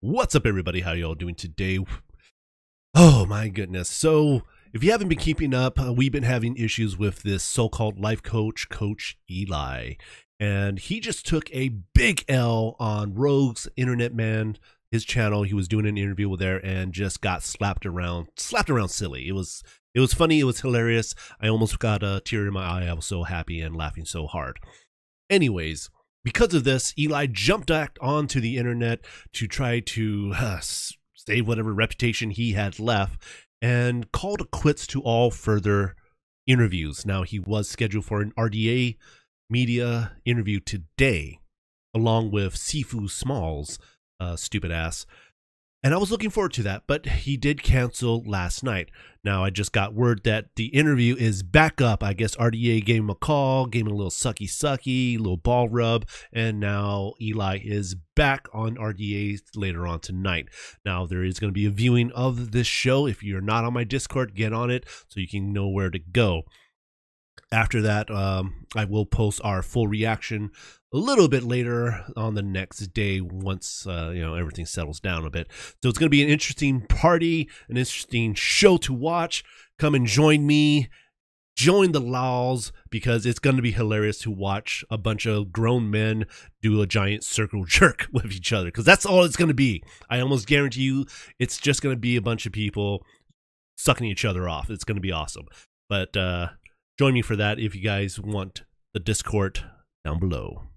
What's up, everybody? How y'all doing today? Oh my goodness. So if you haven't been keeping up, we've been having issues with this so-called life coach, Coach Eli. And he just took a big L on Rogue's Internet Man, his channel. He was doing an interview with there and just got slapped around silly. It was funny. It was hilarious. I almost got a tear in my eye. I was so happy and laughing so hard. Anyways, because of this, Eli jumped back onto the internet to try to save whatever reputation he had left and called it quits to all further interviews. Now, he was scheduled for an RDA Media interview today, along with Sifu Smalls, stupid ass. And I was looking forward to that, but he did cancel last night. Now, I just got word that the interview is back up. I guess RDA gave him a call, gave him a little sucky, little ball rub, and now Eli is back on RDA later on tonight. Now, there is going to be a viewing of this show. If you're not on my Discord, get on it so you can know where to go. After that, I will post our full reaction a little bit later on the next day once you know, everything settles down a bit. So it's going to be an interesting party, an interesting show to watch. Come and join me. Join the lols, because it's going to be hilarious to watch a bunch of grown men do a giant circle jerk with each other, because that's all it's going to be. I almost guarantee you it's just going to be a bunch of people sucking each other off. It's going to be awesome. But join me for that if you guys want the Discord down below.